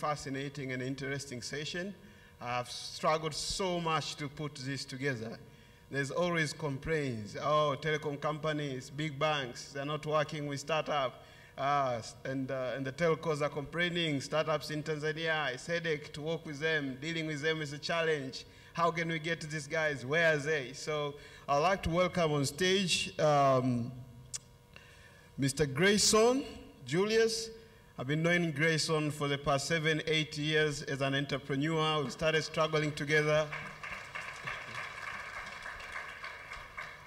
fascinating and interesting session. I've struggled so much to put this together. There's always complaints. Oh, telecom companies, big banks, they're not working with startup. And the telcos are complaining, startups in Tanzania, it's a headache to work with them, dealing with them is a challenge. How can we get to these guys? Where are they? So I'd like to welcome on stage Mr. Grayson Julius. I've been knowing Grayson for the past 7-8 years as an entrepreneur. We started struggling together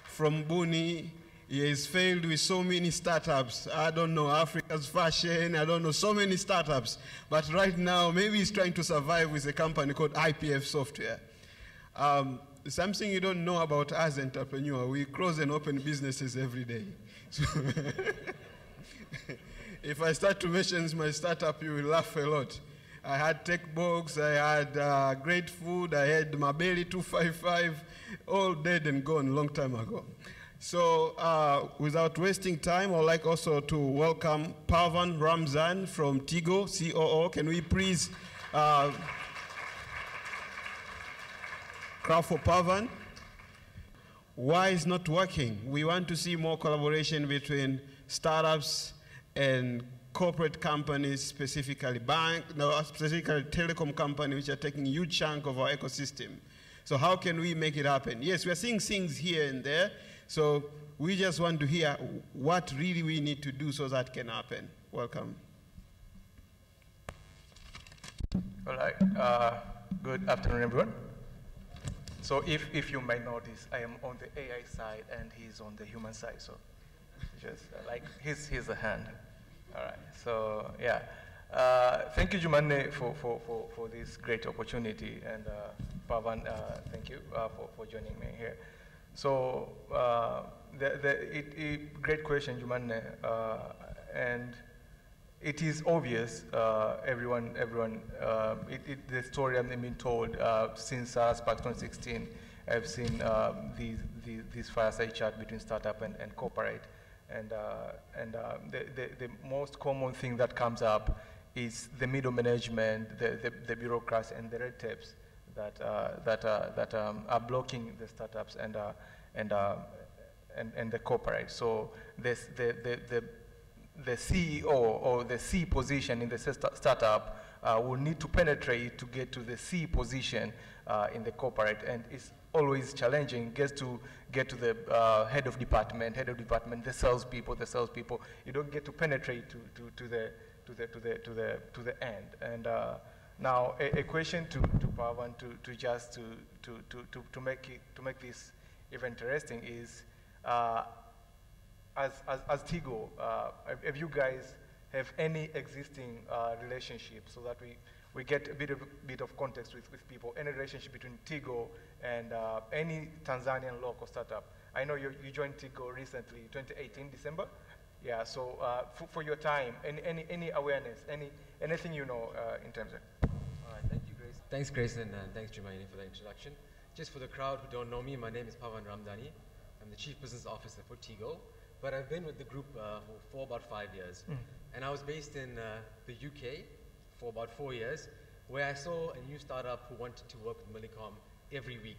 from Buni. He has failed with so many startups. I don't know, Africa's fashion, I don't know, so many startups. But right now, maybe he's trying to survive with a company called IPF Software. Something you don't know about us entrepreneurs, we close and open businesses every day. So if I start to mention my startup, you will laugh a lot. I had Tech Box, I had Great Food, I had Mabeli 255, all dead and gone long time ago. So without wasting time, I'd like also to welcome Pavan Ramdhani from Tigo, COO. Can we please clap for Pavan? Why is not working? We want to see more collaboration between startups and corporate companies, specifically specifically telecom companies, which are taking a huge chunk of our ecosystem. So how can we make it happen? Yes, we are seeing things here and there. So we just want to hear what really we need to do so that can happen. Welcome. All right. Good afternoon, everyone. So if you might notice, I am on the AI side and he's on the human side. So just like he's a hand. All right. So yeah. Thank you, Jumanne, for this great opportunity. And Pavan, thank you for joining me here. So great question, Jumanne, and it is obvious. The story I've been told since SARS back 2016. I've seen these fireside chat between startup and corporate, and the most common thing that comes up is the middle management, the bureaucrats, and the red tapes that are blocking the startups and the corporate. So the CEO or the C position in the startup will need to penetrate to get to the C position in the corporate, and it's always challenging. Get to the head of department, the salespeople, You don't get to penetrate to the end. And now, a question to Pavan to make this even interesting is, as Tigo, if you guys have any existing relationship, so that we get a bit of context with people, any relationship between Tigo and any Tanzanian local startup. I know you joined Tigo recently, 2018 December. Yeah. So for your time, any awareness, anything you know in terms of. Thanks, Grayson, and thanks, Jumanne, for that introduction. Just for the crowd who don't know me, my name is Pavan Ramdhani. I'm the Chief Business Officer for Tigo, but I've been with the group for about 5 years. Mm. And I was based in the UK for about 4 years, where I saw a new startup who wanted to work with Millicom every week.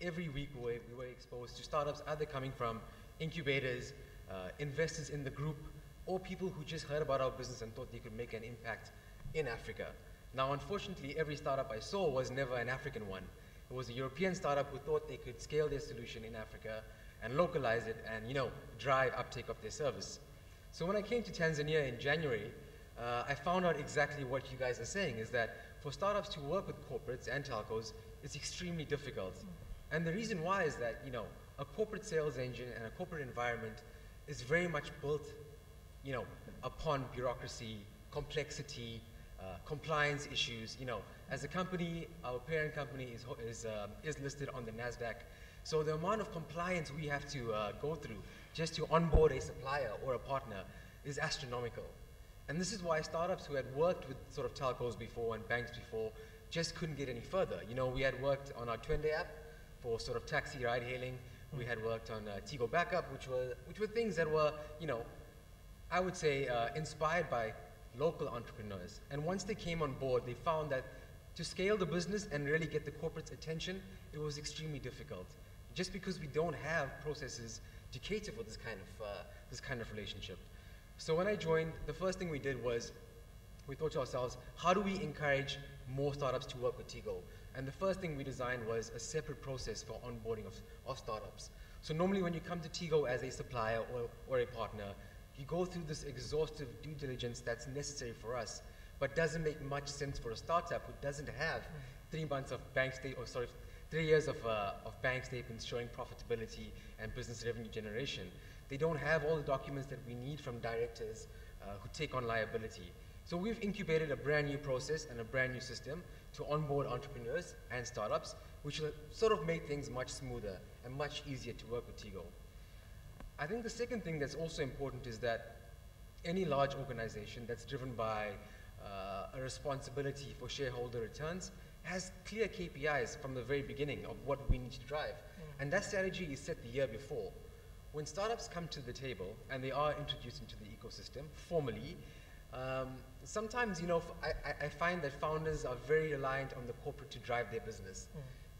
Every week we were exposed to startups either coming from incubators, investors in the group, or people who just heard about our business and thought they could make an impact in Africa. Now, unfortunately, every startup I saw was never an African one. It was a European startup who thought they could scale their solution in Africa and localize it and, you know, drive uptake of their service. So when I came to Tanzania in January, I found out exactly what you guys are saying, is that for startups to work with corporates and telcos, it's extremely difficult. And the reason why is that, you know, a corporate sales engine and a corporate environment is very much built, you know, upon bureaucracy, complexity, compliance issues. You know, as a company, our parent company is listed on the NASDAQ. So the amount of compliance we have to go through just to onboard a supplier or a partner is astronomical. And this is why startups who had worked with sort of telcos before and banks before just couldn't get any further. You know, we had worked on our Twende app for sort of taxi ride hailing. Mm-hmm. We had worked on Tigo Backup, which were things that were, you know, I would say inspired by local entrepreneurs. And once they came on board, they found that to scale the business and really get the corporate's attention, it was extremely difficult, just because we don't have processes to cater for this kind of relationship. So when I joined, the first thing we did was we thought to ourselves, how do we encourage more startups to work with Tigo? And the first thing we designed was a separate process for onboarding of startups. So normally when you come to Tigo as a supplier or a partner, you go through this exhaustive due diligence that's necessary for us, but doesn't make much sense for a startup who doesn't have 3 months of bank state, or sorry, 3 years of bank statements showing profitability and business revenue generation. They don't have all the documents that we need from directors who take on liability. So we've incubated a brand new process and a brand new system to onboard entrepreneurs and startups, which will sort of make things much smoother and much easier to work with Tigo. I think the second thing that's also important is that any large organization that's driven by a responsibility for shareholder returns has clear KPIs from the very beginning of what we need to drive. And that strategy is set the year before. When startups come to the table and they are introduced into the ecosystem formally, sometimes, you know, I find that founders are very reliant on the corporate to drive their business.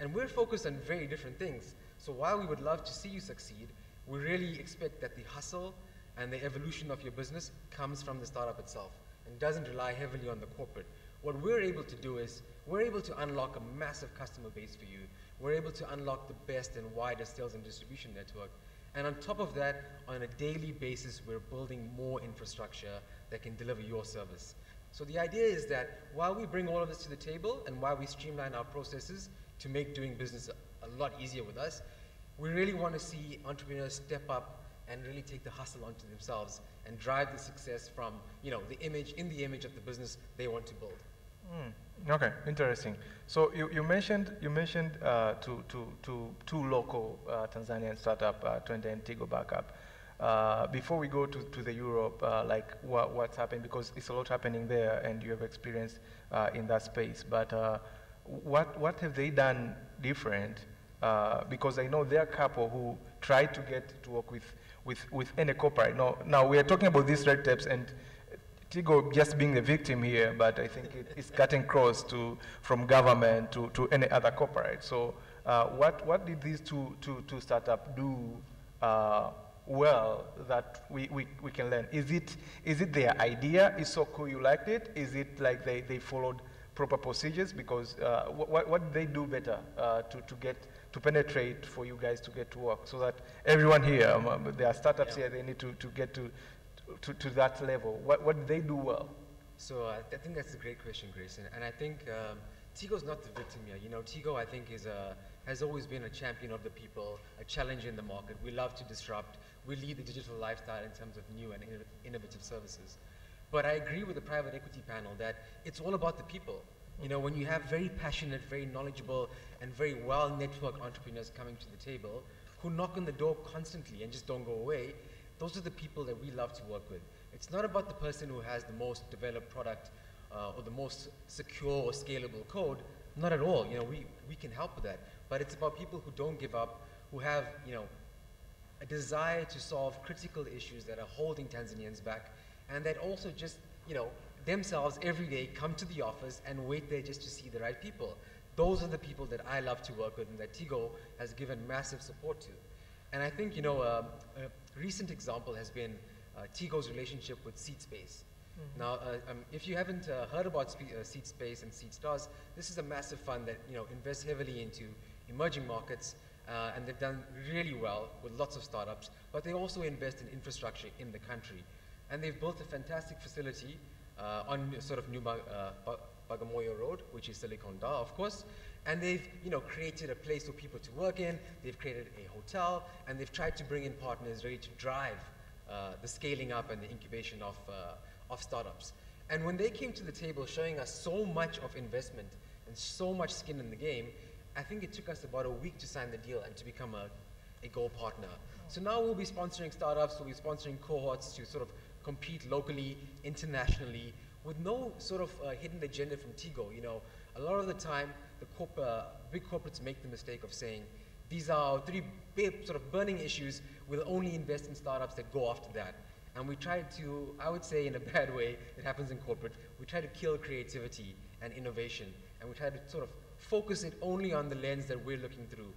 And we're focused on very different things. So while we would love to see you succeed, we really expect that the hustle and the evolution of your business comes from the startup itself and doesn't rely heavily on the corporate. What we're able to do is we're able to unlock a massive customer base for you. We're able to unlock the best and widest sales and distribution network. And on top of that, on a daily basis, we're building more infrastructure that can deliver your service. So the idea is that while we bring all of this to the table and while we streamline our processes to make doing business a lot easier with us, we really want to see entrepreneurs step up and really take the hustle onto themselves and drive the success from, you know, the image of the business they want to build. Okay, interesting. So you mentioned two local Tanzanian startup, Twende and Tigo Backup. Before we go to the Europe, like what's happened, because it's a lot happening there, and you have experience in that space. But what have they done different? Because I know there are a couple who try to get to work with any corporate. Now we are talking about these red tapes and Tigo just being the victim here, but I think it's cutting cross from government to any other corporate. So what did these two startups do well that we can learn? Is it their idea? It's so cool you liked it? Is it like they followed proper procedures? Because what did they do better to penetrate for you guys to get to work? So that everyone here, there are startups here, they need to get to that level. What do they do well? So I think that's a great question, Grayson. And I think Tigo's not the victim here. You know, Tigo, I think, has always been a champion of the people, a challenger in the market. We love to disrupt. We lead the digital lifestyle in terms of new and innovative services. But I agree with the private equity panel that it's all about the people. You know, when you have very passionate, very knowledgeable, and very well-networked entrepreneurs coming to the table who knock on the door constantly and just don't go away, those are the people that we love to work with. It's not about the person who has the most developed product or the most secure or scalable code. Not at all. You know, we can help with that. But it's about people who don't give up, who have, you know, a desire to solve critical issues that are holding Tanzanians back, and that also just, you know, themselves every day come to the office and wait there just to see the right people. Those are the people that I love to work with and that Tigo has given massive support to. And I think, you know, a recent example has been Tigo's relationship with Seedspace. Now, if you haven't heard about Seedspace and Seedstars, this is a massive fund that, you know, invests heavily into emerging markets, and they've done really well with lots of startups, but they also invest in infrastructure in the country. And they've built a fantastic facility on sort of New Bagamoyo Road, which is Silicon Dar, of course. And they've, you know, created a place for people to work in, they've created a hotel, and they've tried to bring in partners ready to drive the scaling up and the incubation of startups. And when they came to the table showing us so much of investment and so much skin in the game, I think it took us about a week to sign the deal and to become a goal partner. So now we'll be sponsoring startups, we'll be sponsoring cohorts to sort of compete locally, internationally, with no sort of hidden agenda from Tigo. You know, a lot of the time, the big corporates make the mistake of saying, these are three big sort of burning issues, we'll only invest in startups that go after that. And we try to, I would say in a bad way, it happens in corporate, we try to kill creativity and innovation, and we try to sort of focus it only on the lens that we're looking through.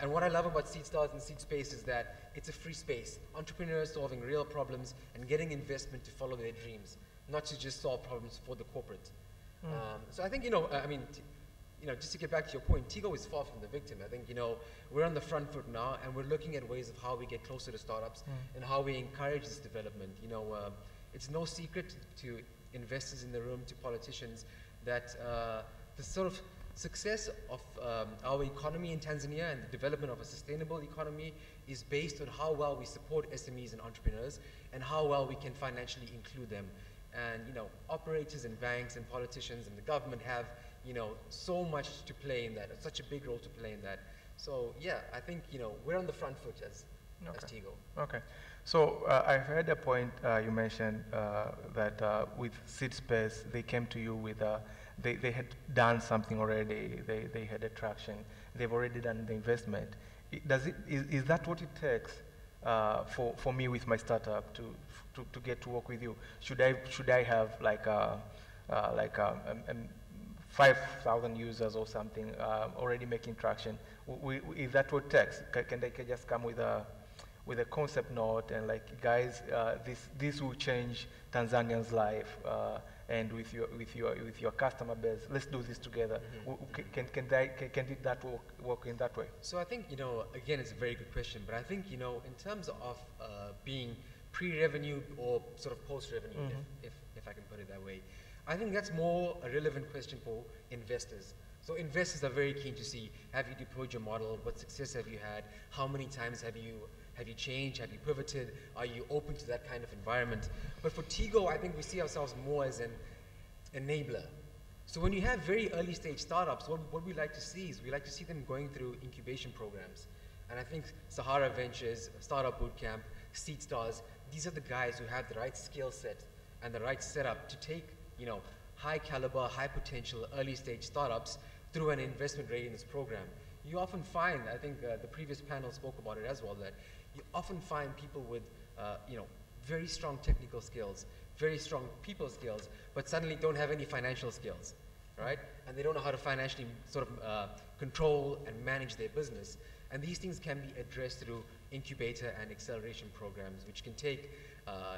And what I love about Seedstars and Seedspace is that it's a free space. Entrepreneurs solving real problems and getting investment to follow their dreams, not to just solve problems for the corporate. Mm. So I think, you know, I mean, just to get back to your point, Tigo is far from the victim. I think, you know, we're on the front foot now, and we're looking at ways of how we get closer to startups and how we encourage this development. You know, it's no secret to investors in the room, to politicians, that the sort of success of our economy in Tanzania and the development of a sustainable economy is based on how well we support SMEs and entrepreneurs and how well we can financially include them. And, you know, operators and banks and politicians and the government have, you know, so much to play in that, such a big role to play in that. So, yeah, I think, you know, we're on the front foot as Tigo. Okay. So I heard a point you mentioned that with Seedspace, they came to you with they had done something already. They had a traction. They've already done the investment. Is that what it takes for me with my startup to get to work with you? Should I have like 5,000 users or something already making traction? Is that what it takes? Can they just come with a concept note and like, guys, this will change Tanzanians' life, and with your customer base, let's do this together. Mm-hmm. Can that work in that way? So I think, you know, again, it's a very good question, but I think, you know, in terms of being pre-revenue or sort of post-revenue, mm-hmm. if I can put it that way, I think that's more a relevant question for investors. So investors are very keen to see, have you deployed your model? What success have you had? How many times have you changed? Have you pivoted? Are you open to that kind of environment? But for Tigo, I think we see ourselves more as an enabler. So when you have very early stage startups, what we like to see is we like to see them going through incubation programs. And I think Sahara Ventures, Startup Bootcamp, Seedstars, these are the guys who have the right skill set and the right setup to take, you know, high caliber, high potential, early stage startups through an investment readiness program. You often find, I think the previous panel spoke about it as well, that you often find people with, you know, very strong technical skills, very strong people skills, but suddenly don't have any financial skills, right? And they don't know how to financially sort of control and manage their business. And these things can be addressed through incubator and acceleration programs, which can take,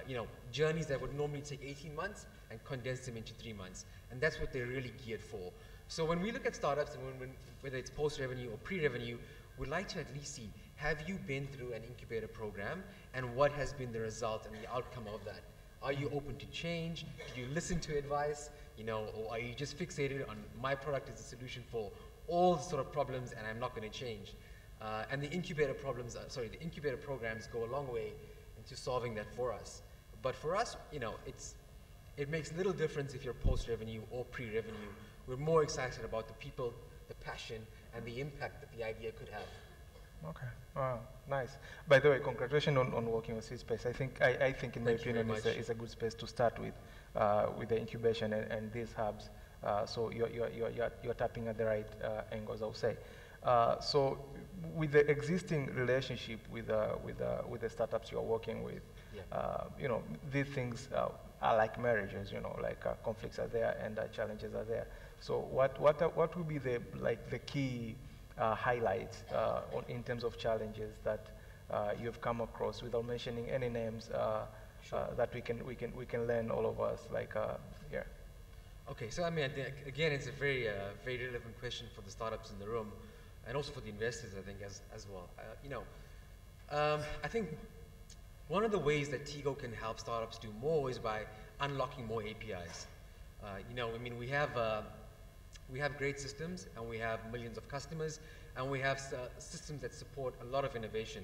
you know, journeys that would normally take 18 months and condense them into 3 months. And that's what they're really geared for. So when we look at startups, and whether it's post-revenue or pre-revenue, we'd like to at least see, have you been through an incubator program, and what has been the result and the outcome of that? Are you open to change? Do you listen to advice? You know, or are you just fixated on my product is a solution for all sort of problems and I'm not going to change? And the incubator programs go a long way into solving that for us. But for us, you know, it makes little difference if you're post-revenue or pre-revenue. We're more excited about the people, the passion, and the impact that the idea could have. Okay, wow, nice. By the way, congratulations on working with Seedspace. I think in my opinion, it's a good space to start with the incubation and these hubs. So you're tapping at the right angles, I would say. So with the existing relationship with the startups you're working with, yeah. You know, these things are like marriages, you know, like conflicts are there and challenges are there. So what would be the, like, the key highlights in terms of challenges that you have come across, without mentioning any names, sure. That we can learn, all of us, like yeah. Okay, so I mean, again, it's a very very relevant question for the startups in the room, and also for the investors, I think, as well. You know, I think one of the ways that Tigo can help startups do more is by unlocking more APIs. You know, I mean, we have great systems, and we have millions of customers, and we have systems that support a lot of innovation.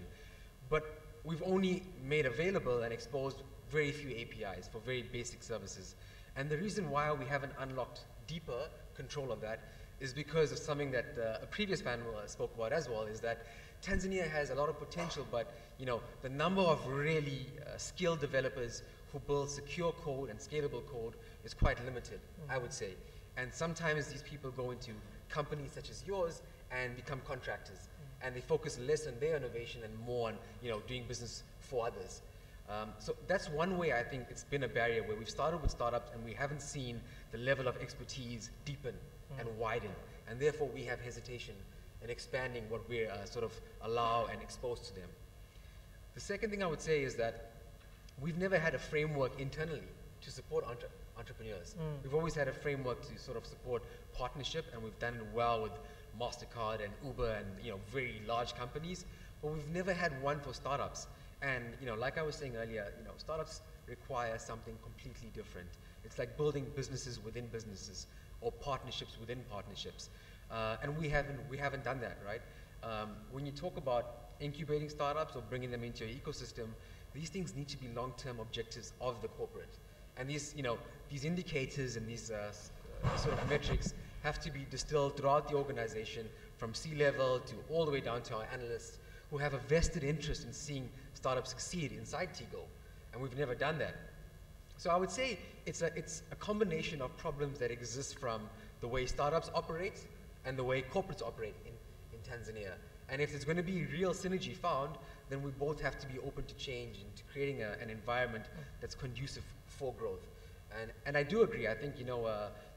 But we've only made available and exposed very few APIs for very basic services. And the reason why we haven't unlocked deeper control of that is because of something that a previous panel spoke about as well, is that Tanzania has a lot of potential, but, you know, the number of really skilled developers who build secure code and scalable code is quite limited, mm-hmm. I would say. And sometimes these people go into companies such as yours and become contractors, mm-hmm. and they focus less on their innovation and more on, you know, doing business for others. So that's one way I think it's been a barrier, where we've started with startups and we haven't seen the level of expertise deepen and widen, and therefore we have hesitation in expanding what we sort of allow and expose to them. The second thing I would say is that we've never had a framework internally to support entrepreneurs. We've always had a framework to sort of support partnership, and we've done it well with MasterCard and Uber and very large companies, but we've never had one for startups. And like I was saying earlier, startups require something completely different. It's like building businesses within businesses, or partnerships within partnerships, and we haven't done that, right? When you talk about incubating startups or bringing them into your ecosystem, these things need to be long-term objectives of the corporate, and these these indicators and these sort of metrics have to be distilled throughout the organization, from C-level to all the way down to our analysts, who have a vested interest in seeing startups succeed inside Tigo, and we've never done that. So I would say it's a combination of problems that exist from the way startups operate and the way corporates operate in Tanzania. And if there's going to be real synergy found, then we both have to be open to change and to creating an environment that's conducive for growth. And I do agree. I think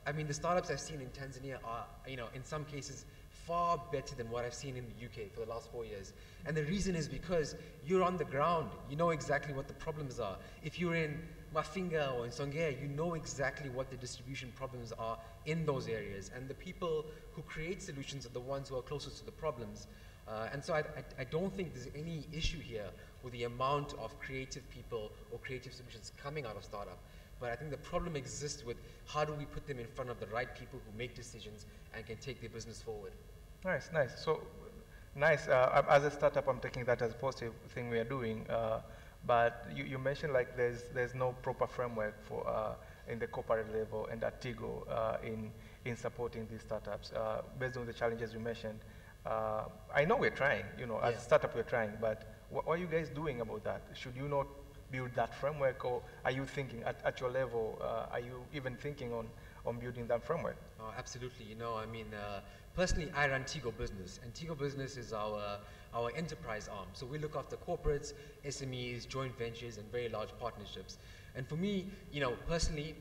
I mean, the startups I've seen in Tanzania are, in some cases, far better than what I've seen in the UK for the last 4 years. And the reason is because you're on the ground. You know exactly what the problems are. If you're in Mafinga or in Songea, you know exactly what the distribution problems are in those areas. And the people who create solutions are the ones who are closest to the problems. And so I don't think there's any issue here with the amount of creative people or creative solutions coming out of startup. But I think the problem exists with how do we put them in front of the right people who make decisions and can take their business forward. Nice, nice. So, nice. As a startup, I'm taking that as a positive thing we are doing. But you mentioned like there's no proper framework for in the corporate level and at Tigo in supporting these startups based on the challenges you mentioned. I know we're trying. As a startup, we're trying. But what are you guys doing about that? Should you not build that framework, or are you thinking at your level, are you even thinking on building that framework? Oh, absolutely. I mean, personally, I run Tigo Business, and Tigo Business is our enterprise arm. So we look after corporates, SMEs, joint ventures, and very large partnerships. And for me, personally,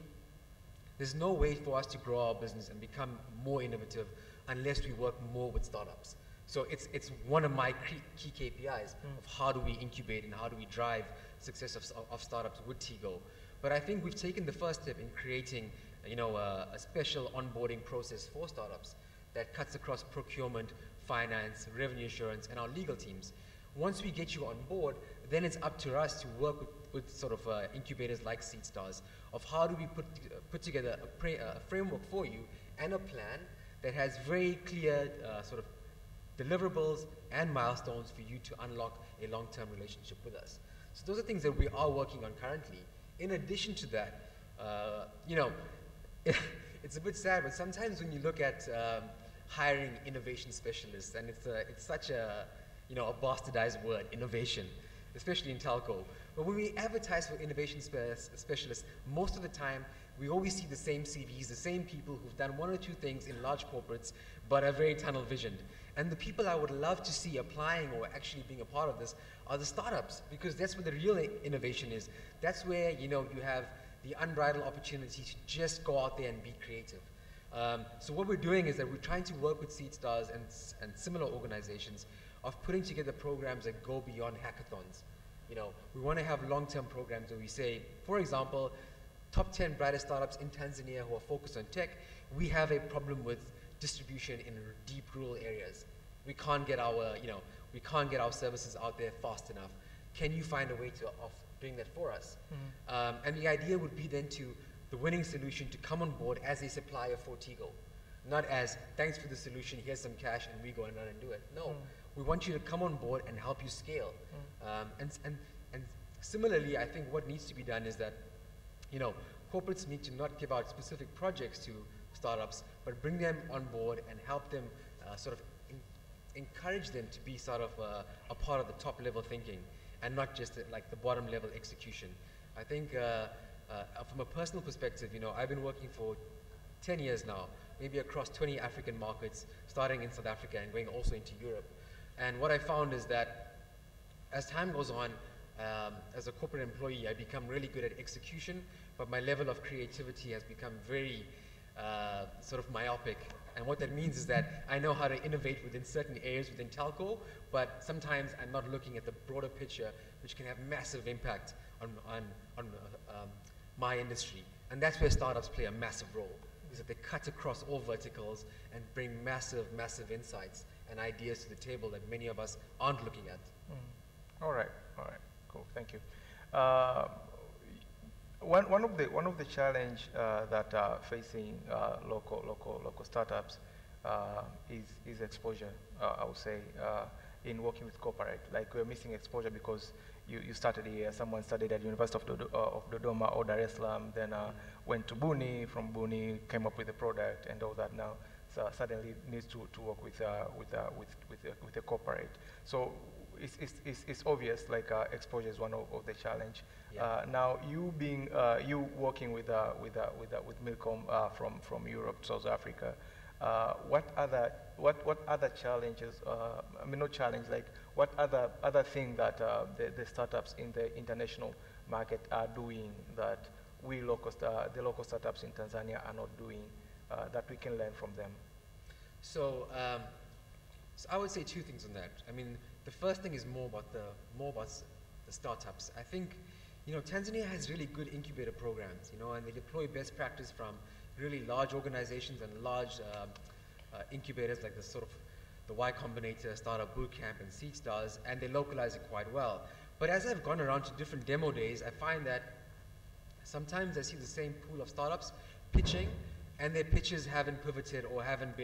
there's no way for us to grow our business and become more innovative unless we work more with startups. So it's one of my key KPIs of how do we incubate and how do we drive success of startups with Tigo. But I think we've taken the first step in creating a special onboarding process for startups that cuts across procurement, finance, revenue assurance, and our legal teams. Once we get you on board, then it's up to us to work with sort of incubators like Seedstars of how do we put together a framework for you and a plan that has very clear sort of deliverables and milestones for you to unlock a long-term relationship with us. So those are things that we are working on currently. In addition to that, it's a bit sad, but sometimes when you look at hiring innovation specialists, and it's such a a bastardized word, innovation, especially in telco. But when we advertise for innovation specialists, most of the time we always see the same CVs, the same people who've done one or two things in large corporates, but are very tunnel visioned. And the people I would love to see applying or actually being a part of this are the startups, because that's where the real innovation is. That's where you have the unbridled opportunity to just go out there and be creative. So what we're doing is that we're trying to work with Seedstars and similar organizations of putting together programs that go beyond hackathons. We want to have long-term programs where we say, for example, top 10 brightest startups in Tanzania who are focused on tech, we have a problem with distribution in deep rural areas. We can't get our, we can't get our services out there fast enough. Can you find a way of doing that for us? And the idea would be then to the winning solution to come on board as a supplier for Tigo, not as thanks for the solution, here's some cash, and we go and run and do it. No, we want you to come on board and help you scale. And similarly, I think what needs to be done is that, corporates need to not give out specific projects to startups, but bring them on board and help them sort of encourage them to be sort of a part of the top level thinking and not just like the bottom level execution. I think from a personal perspective, I've been working for 10 years now, maybe across 20 African markets, starting in South Africa and going also into Europe. And what I found is that as time goes on, As a corporate employee, I become really good at execution, but my level of creativity has become very sort of myopic. And what that means is that I know how to innovate within certain areas within telco, but sometimes I'm not looking at the broader picture, which can have massive impact on my industry. And that's where startups play a massive role, is that they cut across all verticals and bring massive, massive insights and ideas to the table that many of us aren't looking at. Mm. All right, cool, thank you. One of the challenges that are facing local startups is exposure. I would say in working with corporate, like we're missing exposure because you started here. Someone studied at University of Dodoma or Dar es Salaam, then went to Buni. From Buni, came up with the product and all that. Now suddenly needs to work with a corporate. So it's obvious, like exposure is one of the challenge. Yeah. Now you being you working with Millicom from Europe, South Africa. What other challenges? I mean, not challenge. Like what other thing that the startups in the international market are doing that we the local startups in Tanzania are not doing that we can learn from them. So I would say two things on that. I mean, the first thing is more about the startups. I think, you know, Tanzania has really good incubator programs, you know, and they deploy best practice from really large organizations and large incubators like the sort of the Y Combinator, Startup Bootcamp, and Seedstars, and they localize it quite well. But as I've gone around to different demo days, I find that sometimes I see the same pool of startups pitching, and their pitches haven't pivoted or haven't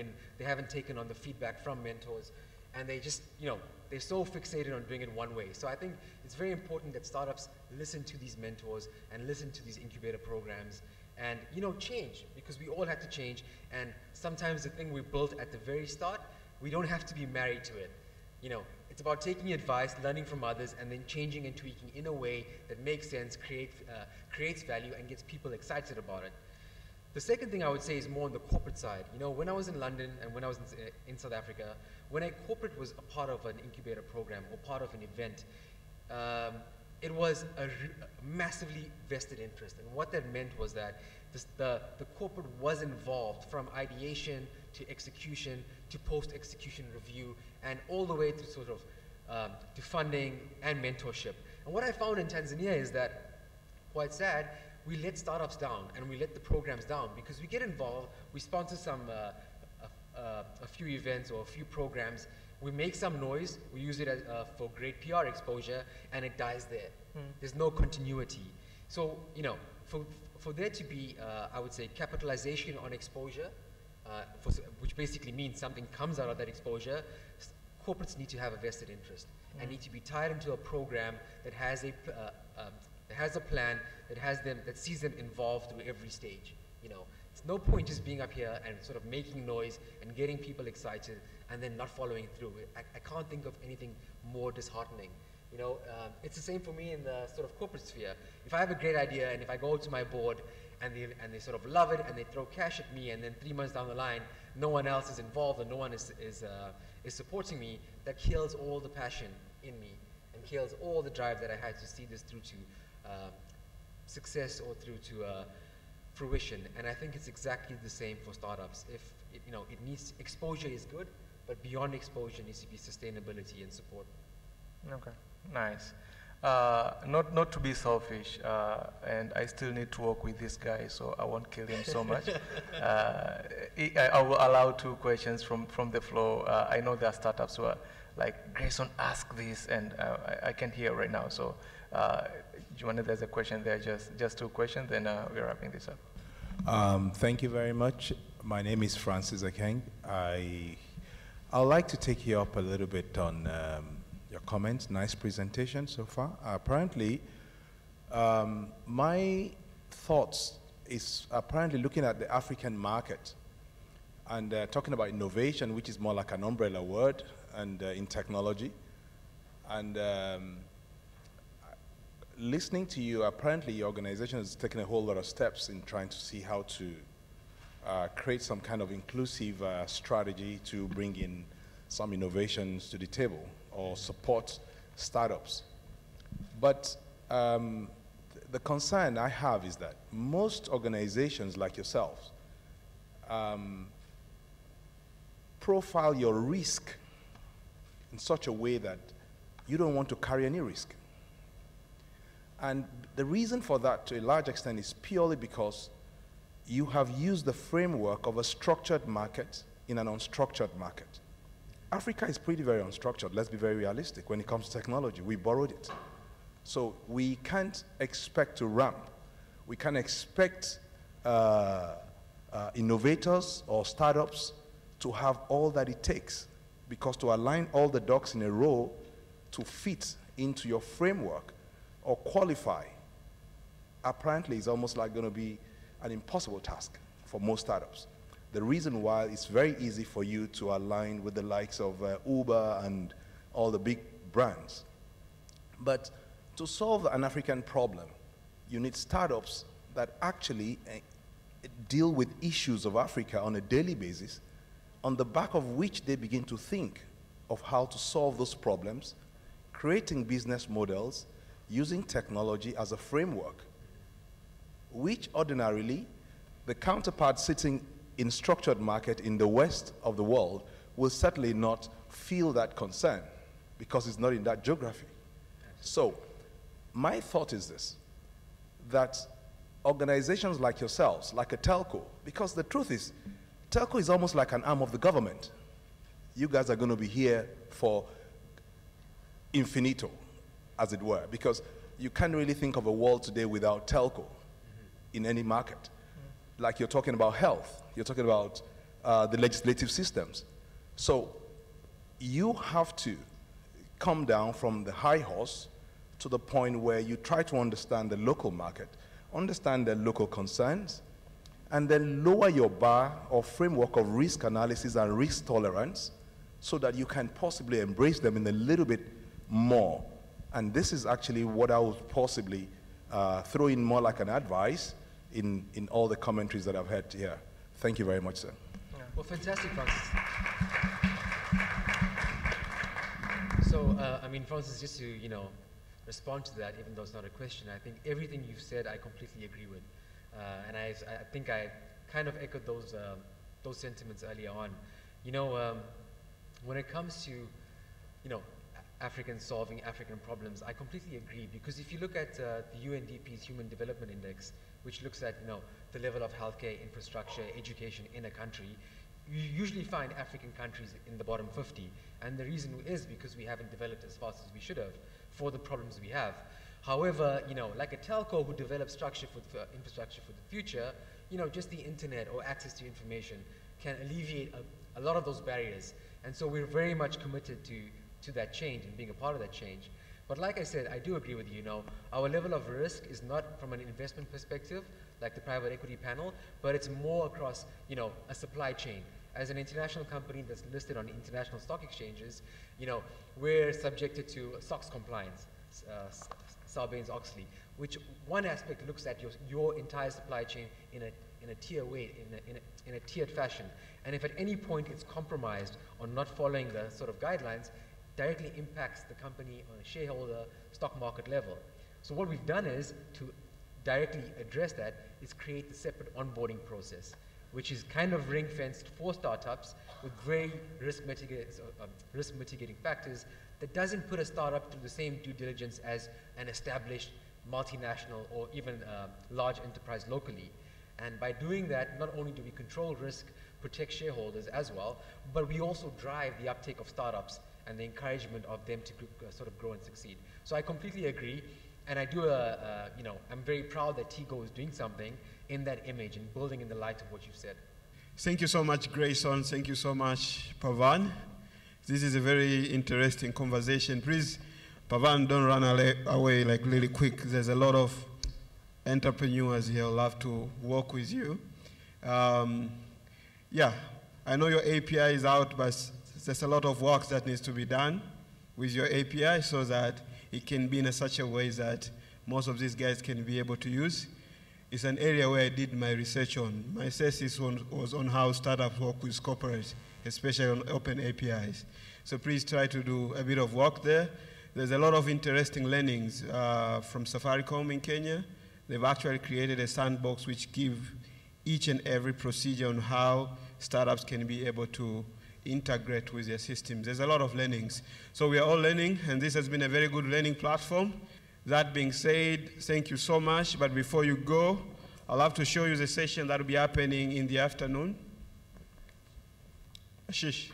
taken on the feedback from mentors, and they just, you know, they're so fixated on doing it one way. So I think it's very important that startups listen to these mentors and listen to these incubator programs and, you know, change, because we all have to change, and sometimes the thing we built at the very start, we don't have to be married to it. You know, it's about taking advice, learning from others, and then changing and tweaking in a way that makes sense, creates value, and gets people excited about it. The second thing I would say is more on the corporate side. You know, when I was in London and when I was in South Africa, when a corporate was a part of an incubator program or part of an event, it was a massively vested interest. And what that meant was that the corporate was involved from ideation to execution to post-execution review and all the way to sort of to funding and mentorship. And what I found in Tanzania is that, quite sad, we let startups down and we let the programs down because we get involved, we sponsor a few events or a few programs, we make some noise, we use it as, for great PR exposure, and it dies there. Mm. There's no continuity. So, you know, for there to be, I would say, capitalization on exposure, which basically means something comes out of that exposure, corporates need to have a vested interest and need to be tied into a program that has a plan, that has them, that sees them involved through every stage. You know, it's no point just being up here and sort of making noise and getting people excited and then not following through. I can't think of anything more disheartening. You know, it's the same for me in the sort of corporate sphere. If I have a great idea and if I go to my board and they sort of love it and they throw cash at me and then 3 months down the line, no one else is involved and no one is supporting me, that kills all the passion in me and kills all the drive that I had to see this through to success or through to fruition. And I think it's exactly the same for startups. If it, you know, it needs exposure is good, but beyond exposure needs to be sustainability and support. Okay, nice. Not to be selfish, and I still need to work with this guy, so I won't kill him so much. I will allow two questions from the floor. I know there are startups who are like, Grayson, ask this, and I can't hear right now. So, Jumane, there's a question there, just two questions, and we're wrapping this up. Thank you very much. My name is Francis Akeng. I'd like to take you up a little bit on your comments. Nice presentation so far. Apparently, my thoughts is apparently looking at the African market and talking about innovation, which is more like an umbrella word and in technology. And listening to you, apparently your organization has taken a whole lot of steps in trying to see how to create some kind of inclusive strategy to bring in some innovations to the table or support startups. But the concern I have is that most organizations like yourselves profile your risk in such a way that you don't want to carry any risk. And the reason for that, to a large extent, is purely because you have used the framework of a structured market in an unstructured market. Africa is pretty very unstructured. Let's be very realistic. When it comes to technology, we borrowed it. So we can't expect to ramp. We can't expect innovators or startups to have all that it takes, because to align all the ducks in a row to fit into your framework or qualify, apparently is almost like going to be an impossible task for most startups. The reason why it's very easy for you to align with the likes of Uber and all the big brands. But to solve an African problem, you need startups that actually deal with issues of Africa on a daily basis, on the back of which they begin to think of how to solve those problems, creating business models, using technology as a framework, which ordinarily the counterpart sitting in structured market in the West of the world will certainly not feel that concern, because it's not in that geography. So my thought is this, that organizations like yourselves, like a telco, because the truth is, telco is almost like an arm of the government. You guys are going to be here for infinito, as it were, because you can't really think of a world today without telco in any market. Like you're talking about health, you're talking about the legislative systems. So you have to come down from the high horse to the point where you try to understand the local market, understand their local concerns, and then lower your bar or framework of risk analysis and risk tolerance so that you can possibly embrace them in a little bit more. And this is actually what I would possibly throw in more like an advice in all the commentaries that I've had here. Thank you very much, sir. Yeah. Well, fantastic, Francis. So, I mean, Francis, just to, you know, respond to that, even though it's not a question, I think everything you've said I completely agree with. And I think I kind of echoed those sentiments earlier on. You know, when it comes to, you know, Africans solving African problems, I completely agree, because if you look at the UNDP's Human Development Index, which looks at, you know, the level of healthcare, infrastructure, education in a country, you usually find African countries in the bottom 50. And the reason is because we haven't developed as fast as we should have for the problems we have. However, you know, like a telco who develops structure for infrastructure for the future, you know, just the internet or access to information can alleviate a lot of those barriers. And so we're very much committed to that change and being a part of that change. But like I said, I do agree with you, you know, our level of risk is not from an investment perspective, like the private equity panel, but it's more across, you know, a supply chain. As an international company that's listed on international stock exchanges, you know, we're subjected to SOX compliance, Sarbanes-Oxley, which one aspect looks at your entire supply chain in a tiered fashion. And if at any point it's compromised or not following the sort of guidelines, directly impacts the company on a shareholder stock market level. So what we've done is, to directly address that, is create the separate onboarding process, which is kind of ring-fenced for startups with very risk mitigating factors that doesn't put a startup through the same due diligence as an established multinational or even large enterprise locally. And by doing that, not only do we control risk, protect shareholders as well, but we also drive the uptake of startups and the encouragement of them to sort of grow and succeed. So I completely agree, and I do, you know, I'm very proud that Tigo is doing something in that image and building in the light of what you've said. Thank you so much, Grayson. Thank you so much, Pavan. This is a very interesting conversation. Please, Pavan, don't run away like really quick. There's a lot of entrepreneurs here who love to work with you. Yeah, I know your API is out, but there's a lot of work that needs to be done with your API so that it can be in such a way that most of these guys can be able to use. It's an area where I did my research on. My thesis was on how startups work with corporates, especially on open APIs. So please try to do a bit of work there. There's a lot of interesting learnings from Safaricom in Kenya. They've actually created a sandbox which gives each and every procedure on how startups can be able to integrate with their systems. There's a lot of learnings. So we are all learning, and this has been a very good learning platform. That being said, thank you so much. But before you go, I'll have to show you the session that will be happening in the afternoon. Ashish.